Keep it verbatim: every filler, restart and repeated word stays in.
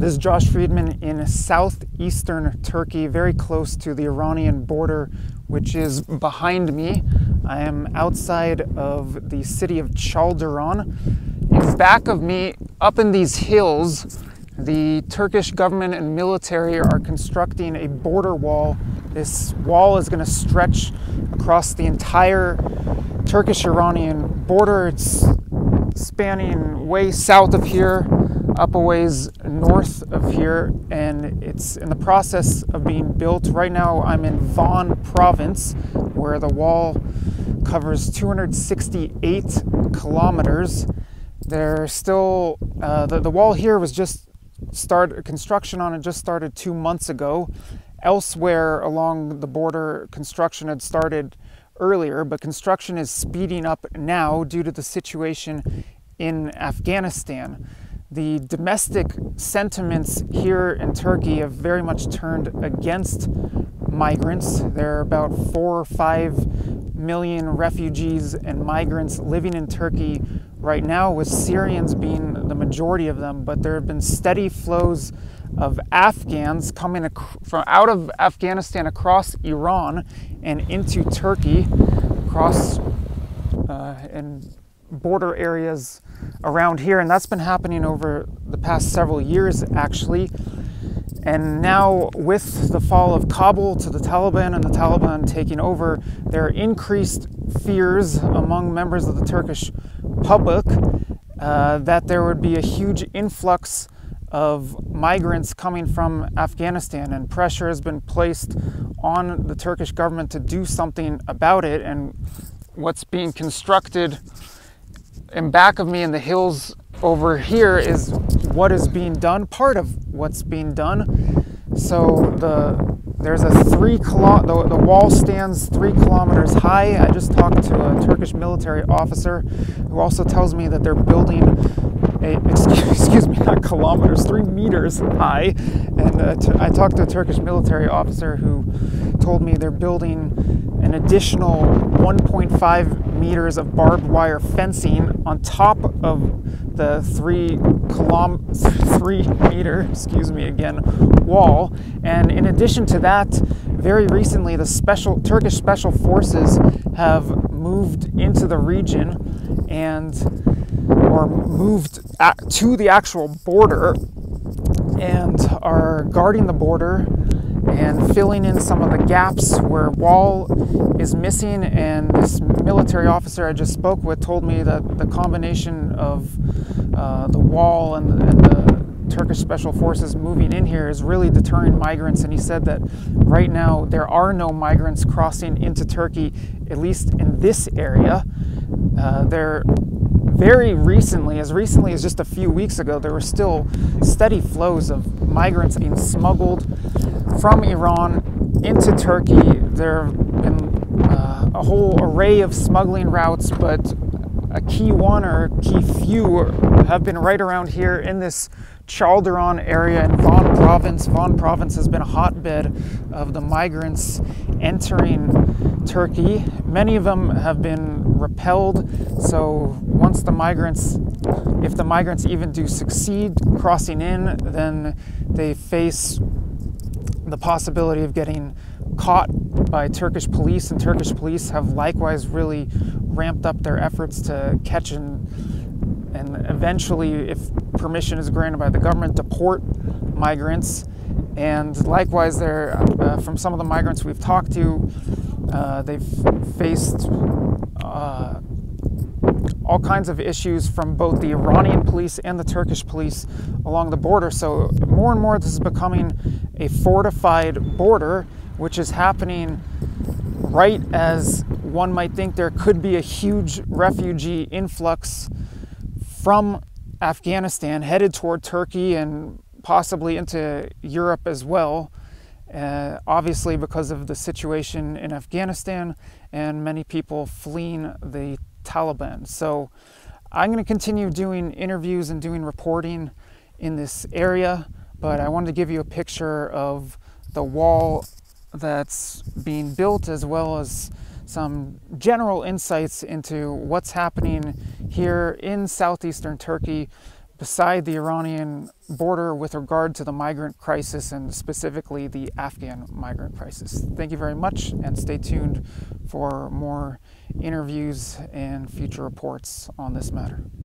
This is Josh Friedman in southeastern Turkey, very close to the Iranian border, which is behind me. I am outside of the city of Çaldıran. In back of me, up in these hills, the Turkish government and military are constructing a border wall. This wall is going to stretch across the entire Turkish-Iranian border. It's spanning way south of here, up a ways north of here, and it's in the process of being built. Right now I'm in Van province, where the wall covers two hundred sixty-eight kilometers. There's still, uh, the, the wall here was just started, construction on it just started two months ago. Elsewhere along the border, construction had started earlier, but construction is speeding up now due to the situation in Afghanistan. The domestic sentiments here in Turkey have very much turned against migrants. There are about four or five million refugees and migrants living in Turkey right now, with Syrians being the majority of them, but there have been steady flows of Afghans coming ac from out of Afghanistan across Iran and into Turkey, across uh, and border areas around here, and that's been happening over the past several years actually. And now with the fall of Kabul to the Taliban and the Taliban taking over, there are increased fears among members of the Turkish public uh, that there would be a huge influx of migrants coming from Afghanistan, and pressure has been placed on the Turkish government to do something about it. And what's being constructed in back of me in the hills over here is what is being done, part of what's being done. So the there's a three kilo, the, the wall stands three kilometers high. I just talked to a Turkish military officer who also tells me that they're building a, excuse, excuse me, not kilometers, three meters high. And uh, t I talked to a Turkish military officer who told me they're building an additional one point five meters of barbed wire fencing on top of the three kilom three meter, excuse me again, wall. And in addition to that, very recently the special Turkish special forces have moved into the region and or moved at, to the actual border and are guarding the border and filling in some of the gaps where wall is missing. And this military officer I just spoke with told me that the combination of uh, the wall and the, and the Turkish special forces moving in here is really deterring migrants. And he said that right now there are no migrants crossing into Turkey, at least in this area. Uh, there very recently, as recently as just a few weeks ago, there were still steady flows of migrants being smuggled from Iran into Turkey. There have been uh, a whole array of smuggling routes, but a key one or key few have been right around here in this Çaldıran area in Van province. Van province has been a hotbed of the migrants entering Turkey. Many of them have been repelled, so once the migrants, if the migrants even do succeed crossing in, then they face the possibility of getting caught by Turkish police, and Turkish police have likewise really ramped up their efforts to catch and, and eventually, if permission is granted by the government, deport migrants. And likewise, there, uh, from some of the migrants we've talked to, uh, they've faced uh, all kinds of issues from both the Iranian police and the Turkish police along the border. So more and more this is becoming a fortified border, which is happening right as one might think there could be a huge refugee influx from Afghanistan headed toward Turkey and possibly into Europe as well, uh, obviously because of the situation in Afghanistan and many people fleeing the Taliban. So I'm going to continue doing interviews and doing reporting in this area, but I wanted to give you a picture of the wall that's being built, as well as some general insights into what's happening here in southeastern Turkey beside the Iranian border with regard to the migrant crisis and specifically the Afghan migrant crisis. Thank you very much, and stay tuned for more interviews and future reports on this matter.